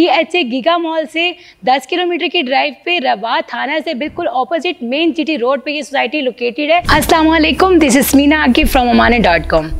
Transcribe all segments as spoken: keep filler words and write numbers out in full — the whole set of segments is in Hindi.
D H A Giga Mall से दस किलोमीटर की ड्राइव पे रवा थाना से बिल्कुल ऑपोजिट मेन सिटी रोड पे ये सोसाइटी लोकेटेड है। अस्सलाम वालेकुम, this is Meena Aqib from Amanat dot com.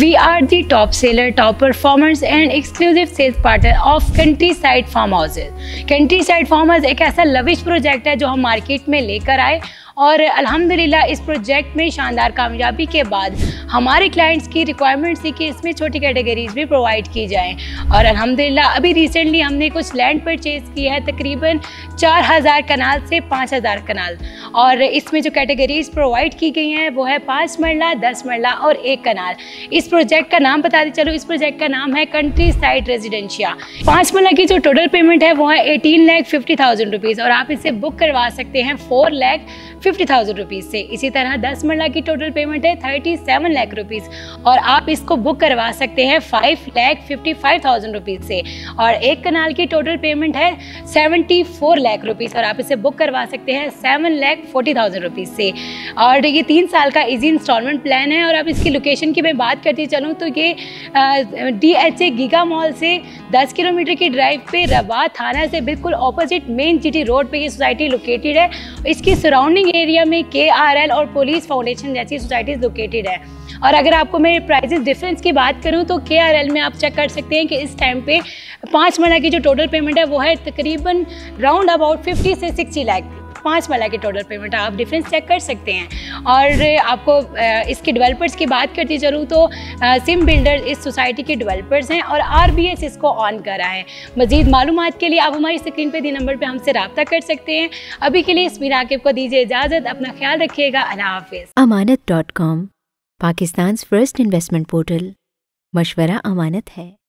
We are the top seller, top performers and exclusive sales partner of countryside farm houses. Countryside farm house एक ऐसा लविश प्रोजेक्ट है जो हम मार्केट में लेकर आए और अल्हम्दुलिल्लाह इस प्रोजेक्ट में शानदार कामयाबी के बाद हमारे क्लाइंट्स की रिक्वायरमेंट थी कि इसमें छोटी कैटेगरीज भी प्रोवाइड की जाएं और अल्हम्दुलिल्लाह अभी रिसेंटली हमने कुछ लैंड परचेज़ की है तकरीबन चार हज़ार कनाल से पाँच हज़ार कनाल, और इसमें जो कैटेगरीज प्रोवाइड की गई हैं वो है पाँच मरला, दस मरला और एक कनाल। इस प्रोजेक्ट का नाम बता दें, चलो इस प्रोजेक्ट का नाम है कंट्री साइड रेजिडेंशिया। पाँच मरला की जो टोटल पेमेंट है वो है eighteen lakh fifty thousand rupees और आप इसे बुक करवा सकते हैं four lakh fifty thousand rupees से। इसी तरह दस मरला की टोटल पेमेंट है थर्टी सेवन लाख रुपीज़ और आप इसको बुक करवा सकते हैं five lakh fifty five thousand rupees से, और एक कनाल की टोटल पेमेंट है सेवेंटी फोर लाख रुपीज़ और आप इसे बुक करवा सकते हैं seven lakh forty thousand rupees से। और ये तीन साल का इजी इंस्टॉलमेंट प्लान है। और अब इसकी लोकेशन की मैं बात करती चलूँ तो ये D H A Giga Mall से दस किलोमीटर की ड्राइव पे रवा थाना से बिल्कुल ऑपोजिट मेन सिटी रोड पे ये सोसाइटी लोकेटेड है। इसकी सराउंडिंग एरिया में के आर एल और पुलिस फाउंडेशन जैसी सोसाइटीज़ लोकेटेड है। और अगर आपको मैं प्राइसेस डिफरेंस की बात करूं तो के आर एल में आप चेक कर सकते हैं कि इस टाइम पे पाँच महीना की जो टोटल पेमेंट है वो है तकरीबन राउंड अबाउट फिफ्टी से सिक्सटी लाख। पाँच वाला के टोटल पेमेंट आप डिफरेंस चेक कर सकते हैं। और आपको इसके डेवलपर्स की बात करती चलूँ तो सिम बिल्डर इस सोसाइटी के डेवलपर्स हैं और आर बी एस इसको ऑन करा है। मज़ीद मालूमात के लिए आप हमारी स्क्रीन पे दिए नंबर पे हमसे रब्ता कर सकते हैं। अभी के लिए मीना आकिब को दीजिए इजाज़त, अपना ख्याल रखिएगा, अल्लाह हाफिज़। Amanat dot com Pakistan first investment portal, मशवरा अमानत है।